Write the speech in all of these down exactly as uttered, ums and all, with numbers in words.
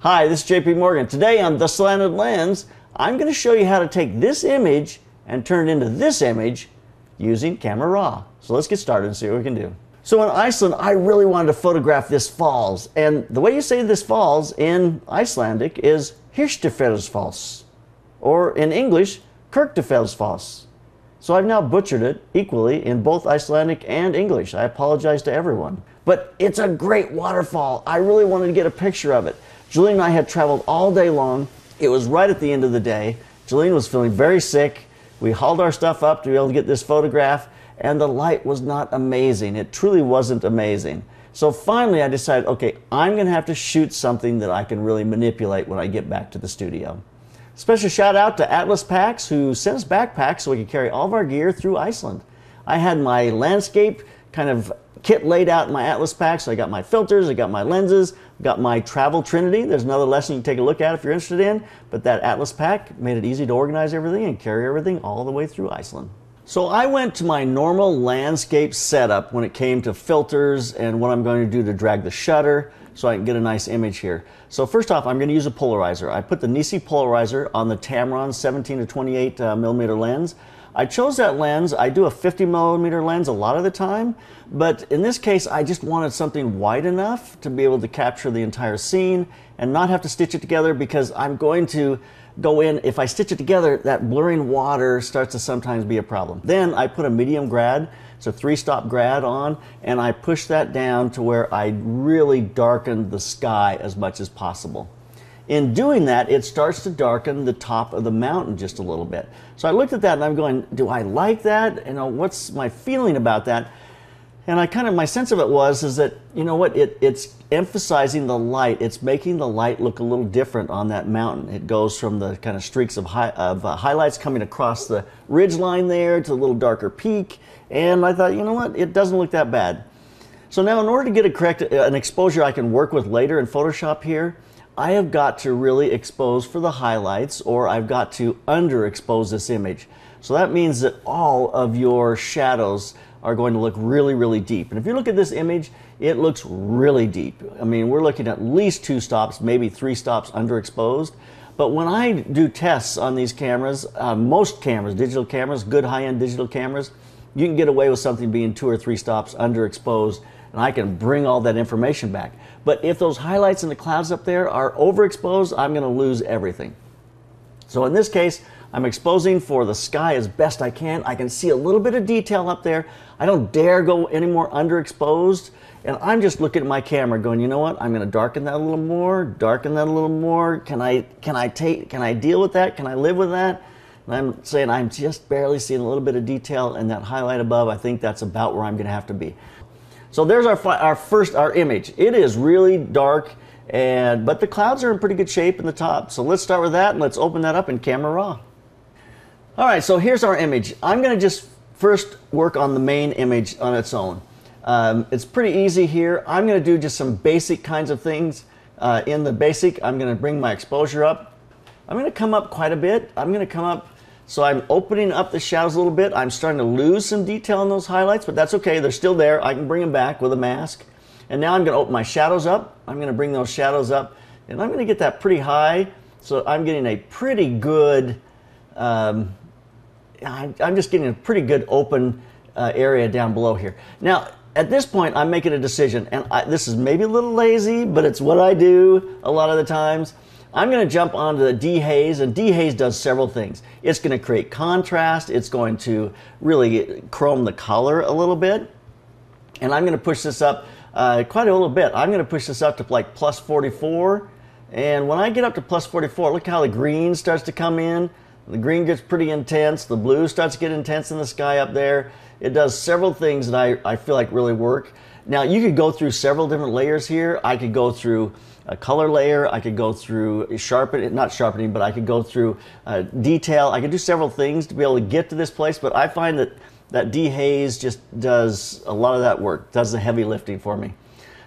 Hi, this is J P Morgan. Today on The Slanted Lens, I'm going to show you how to take this image and turn it into this image using Camera Raw. So let's get started and see what we can do. So in Iceland, I really wanted to photograph this falls. And the way you say this falls in Icelandic is Kirkjufellsfoss, or in English, Kirkjufellsfoss. So I've now butchered it equally in both Icelandic and English. I apologize to everyone. But it's a great waterfall. I really wanted to get a picture of it. Jolene and I had traveled all day long. It was right at the end of the day. Jolene was feeling very sick. We hauled our stuff up to be able to get this photograph, and the light was not amazing. It truly wasn't amazing. So finally I decided, okay, I'm going to have to shoot something that I can really manipulate when I get back to the studio. Special shout out to Atlas Packs, who sent us backpacks so we could carry all of our gear through Iceland. I had my landscape kind of kit laid out in my Atlas pack, so I got my filters, I got my lenses, I got my travel trinity. There's another lesson you can take a look at if you're interested in, but that Atlas pack made it easy to organize everything and carry everything all the way through Iceland. So I went to my normal landscape setup when it came to filters and what I'm going to do to drag the shutter so I can get a nice image here. So first off, I'm going to use a polarizer. I put the Nisi polarizer on the Tamron seventeen to twenty-eight uh, millimeter lens. I chose that lens. I do a fifty millimeter lens a lot of the time, but in this case I just wanted something wide enough to be able to capture the entire scene and not have to stitch it together, because I'm going to go in, if I stitch it together, that blurring water starts to sometimes be a problem. Then I put a medium grad, it's a three stop grad on, and I push that down to where I really darkened the sky as much as possible. In doing that, it starts to darken the top of the mountain just a little bit. So I looked at that and I'm going, do I like that? You know, what's my feeling about that? And I kind of, my sense of it was, is that, you know what, it, it's emphasizing the light. It's making the light look a little different on that mountain. It goes from the kind of streaks of, high, of uh, highlights coming across the ridge line there to a little darker peak. And I thought, you know what, it doesn't look that bad. So now, in order to get a correct, an exposure I can work with later in Photoshop here, I have got to really expose for the highlights, or I've got to underexpose this image. So that means that all of your shadows are going to look really, really deep. And if you look at this image, it looks really deep. I mean, we're looking at least two stops, maybe three stops underexposed. But when I do tests on these cameras, uh, most cameras, digital cameras, good high-end digital cameras, you can get away with something being two or three stops underexposed, and I can bring all that information back. But if those highlights in the clouds up there are overexposed, I'm going to lose everything. So in this case, I'm exposing for the sky as best I can. I can see a little bit of detail up there. I don't dare go any more underexposed. And I'm just looking at my camera going, you know what, I'm going to darken that a little more, darken that a little more. Can I, can I take, can I deal with that? Can I live with that? And I'm saying I'm just barely seeing a little bit of detail, and that highlight above, I think that's about where I'm going to have to be. So there's our, our first, our image. It is really dark, and but the clouds are in pretty good shape in the top. So let's start with that, and let's open that up in Camera Raw. All right, so here's our image. I'm going to just first work on the main image on its own. Um, it's pretty easy here. I'm going to do just some basic kinds of things. Uh, in the basic, I'm going to bring my exposure up. I'm going to come up quite a bit. I'm going to come up. So I'm opening up the shadows a little bit. I'm starting to lose some detail in those highlights, but that's okay. They're still there. I can bring them back with a mask. And now I'm going to open my shadows up. I'm going to bring those shadows up, and I'm going to get that pretty high. So I'm getting a pretty good, um, I'm just getting a pretty good open uh, area down below here. Now, at this point, I'm making a decision, and I, this is maybe a little lazy, but it's what I do a lot of the times. I'm going to jump onto the dehaze, and dehaze does several things. It's going to create contrast. It's going to really chrome the color a little bit. And I'm going to push this up uh, quite a little bit. I'm going to push this up to like plus forty-four. And when I get up to plus forty-four, look how the green starts to come in. The green gets pretty intense. The blue starts to get intense in the sky up there. It does several things that I, I feel like really work. Now, you could go through several different layers here. I could go through a color layer. I could go through sharpening, not sharpening, but I could go through uh, detail. I could do several things to be able to get to this place, but I find that that dehaze just does a lot of that work, does the heavy lifting for me.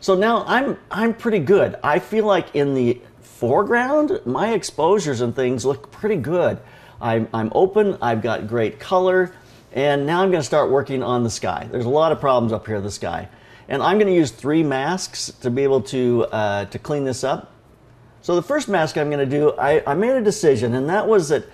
So now I'm, I'm pretty good. I feel like in the foreground, my exposures and things look pretty good. I'm, I'm open, I've got great color, and now I'm gonna start working on the sky. There's a lot of problems up here in the sky. And I'm going to use three masks to be able to, uh, to clean this up. So the first mask I'm going to do, I, I made a decision, and that was that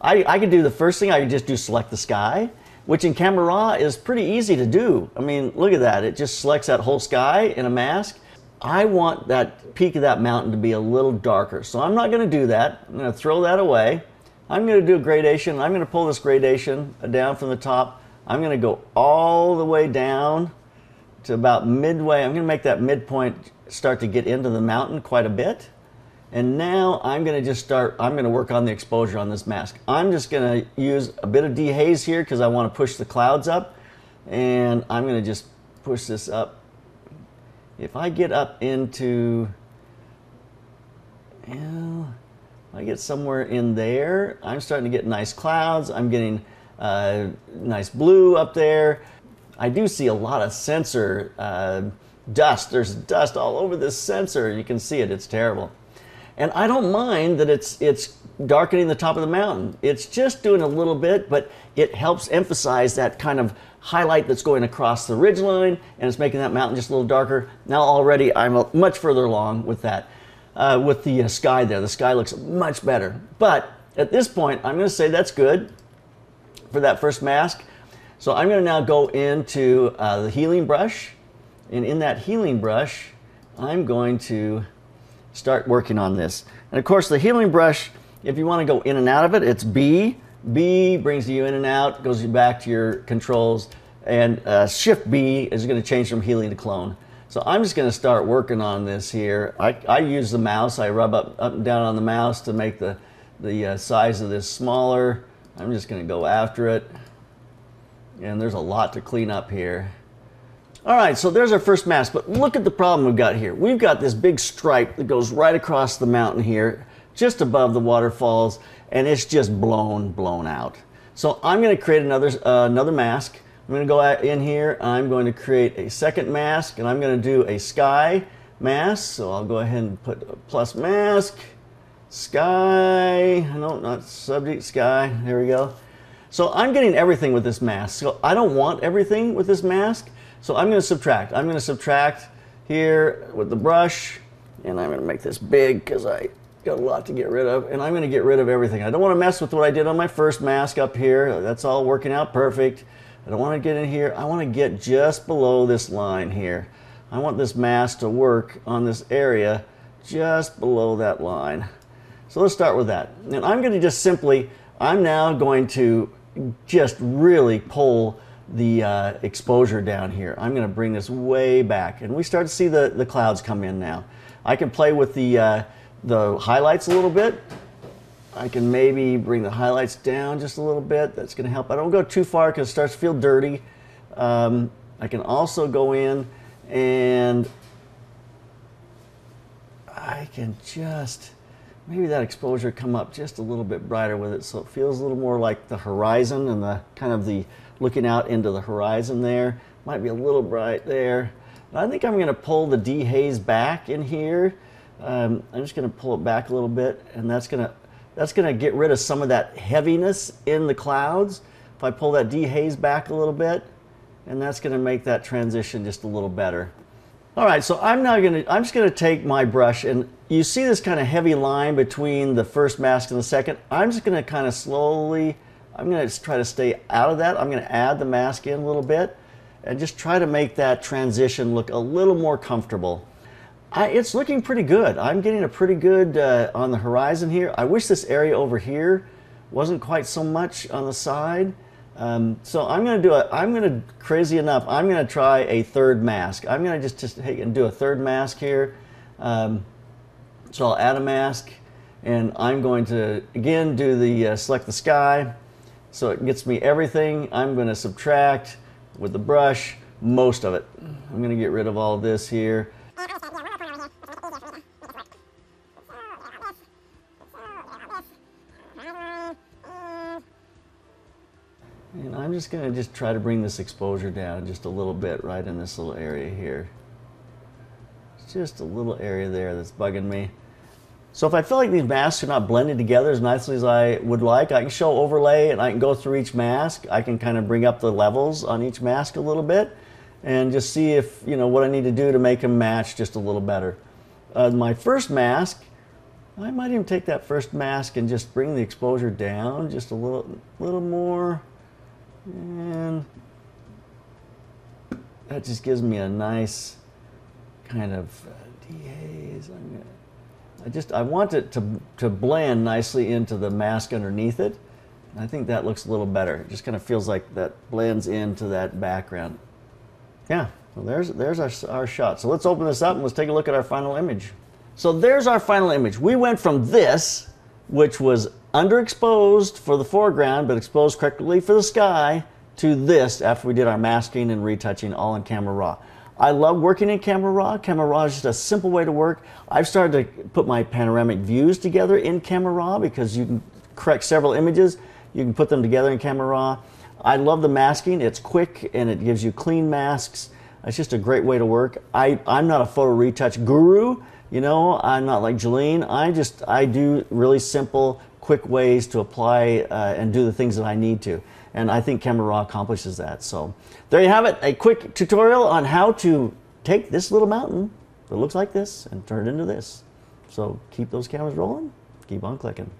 I, I could do the first thing, I could just do select the sky, which in Camera Raw is pretty easy to do. I mean, look at that. It just selects that whole sky in a mask. I want that peak of that mountain to be a little darker, so I'm not going to do that. I'm going to throw that away. I'm going to do a gradation. I'm going to pull this gradation down from the top. I'm going to go all the way down to about midway. I'm going to make that midpoint start to get into the mountain quite a bit. And now I'm going to just start, I'm going to work on the exposure on this mask. I'm just going to use a bit of dehaze here because I want to push the clouds up. And I'm going to just push this up. If I get up into, you know, if I get somewhere in there, I'm starting to get nice clouds. I'm getting uh, nice blue up there. I do see a lot of sensor uh, dust. There's dust all over this sensor. You can see it. It's terrible. And I don't mind that it's, it's darkening the top of the mountain. It's just doing a little bit, but it helps emphasize that kind of highlight that's going across the ridgeline, and it's making that mountain just a little darker. Now already I'm much further along with that, uh, with the uh, sky there. The sky looks much better. But at this point, I'm going to say that's good for that first mask. So I'm going to now go into uh, the healing brush, and in that healing brush, I'm going to start working on this. And of course the healing brush, if you want to go in and out of it, it's B. B brings you in and out, goes you back to your controls, and uh, Shift B is going to change from healing to clone. So I'm just going to start working on this here. I, I use the mouse, I rub up, up and down on the mouse to make the, the uh, size of this smaller. I'm just going to go after it. And there's a lot to clean up here. All right, so there's our first mask, but look at the problem we've got here. We've got this big stripe that goes right across the mountain here, just above the waterfalls, and it's just blown, blown out. So I'm gonna create another, uh, another mask. I'm gonna go in here, I'm going to create a second mask, and I'm gonna do a sky mask. So I'll go ahead and put a plus mask, sky, no, not subject, sky, there we go. So I'm getting everything with this mask. So I don't want everything with this mask. So I'm going to subtract. I'm going to subtract here with the brush, and I'm going to make this big because I got a lot to get rid of, and I'm going to get rid of everything. I don't want to mess with what I did on my first mask up here. That's all working out perfect. I don't want to get in here. I want to get just below this line here. I want this mask to work on this area just below that line. So let's start with that. And I'm going to just simply, I'm now going to just really pull the uh, exposure down here. I'm going to bring this way back, and we start to see the, the clouds come in now. I can play with the, uh, the highlights a little bit. I can maybe bring the highlights down just a little bit. That's going to help. I don't go too far because it starts to feel dirty. Um, I can also go in and I can just maybe that exposure come up just a little bit brighter with it, so it feels a little more like the horizon and the kind of the looking out into the horizon there. Might be a little bright there. And I think I'm going to pull the dehaze back in here. Um, I'm just going to pull it back a little bit, and that's going to that's going to get rid of some of that heaviness in the clouds. If I pull that dehaze back a little bit, and that's going to make that transition just a little better. All right, so I'm now going to I'm just going to take my brush, and you see this kind of heavy line between the first mask and the second. I'm just going to kind of slowly, I'm going to try to stay out of that. I'm going to add the mask in a little bit and just try to make that transition look a little more comfortable. I, it's looking pretty good. I'm getting a pretty good uh, on the horizon here. I wish this area over here wasn't quite so much on the side. Um, so I'm going to do a, I'm going to, crazy enough, I'm going to try a third mask. I'm going to just, just hey, do a third mask here. Um, so I'll add a mask, and I'm going to, again, do the uh, select the sky. So it gets me everything. I'm going to subtract with the brush most of it. I'm going to get rid of all this here. And I'm just going to just try to bring this exposure down just a little bit right in this little area here. It's just a little area there that's bugging me. So if I feel like these masks are not blended together as nicely as I would like, I can show overlay, and I can go through each mask. I can kind of bring up the levels on each mask a little bit and just see if, you know, what I need to do to make them match just a little better. Uh, my first mask, I might even take that first mask and just bring the exposure down just a little, little more, and that just gives me a nice kind of dehaze. I'm gonna, I just I want it to to blend nicely into the mask underneath it. I think that looks a little better. It just kind of feels like that blends into that background. Yeah. Well, there's there's our our shot. So let's open this up and let's take a look at our final image. So there's our final image. We went from this, which was underexposed for the foreground, but exposed correctly for the sky, to this after we did our masking and retouching all in Camera Raw. I love working in Camera Raw. Camera Raw is just a simple way to work. I've started to put my panoramic views together in Camera Raw because you can correct several images. You can put them together in Camera Raw. I love the masking. It's quick and it gives you clean masks. It's just a great way to work. I, I'm not a photo retouch guru. You know, I'm not like Jolene. I just, I do really simple, quick ways to apply uh, and do the things that I need to. And I think Camera Raw accomplishes that. So there you have it, a quick tutorial on how to take this little mountain that looks like this and turn it into this. So keep those cameras rolling, keep on clicking.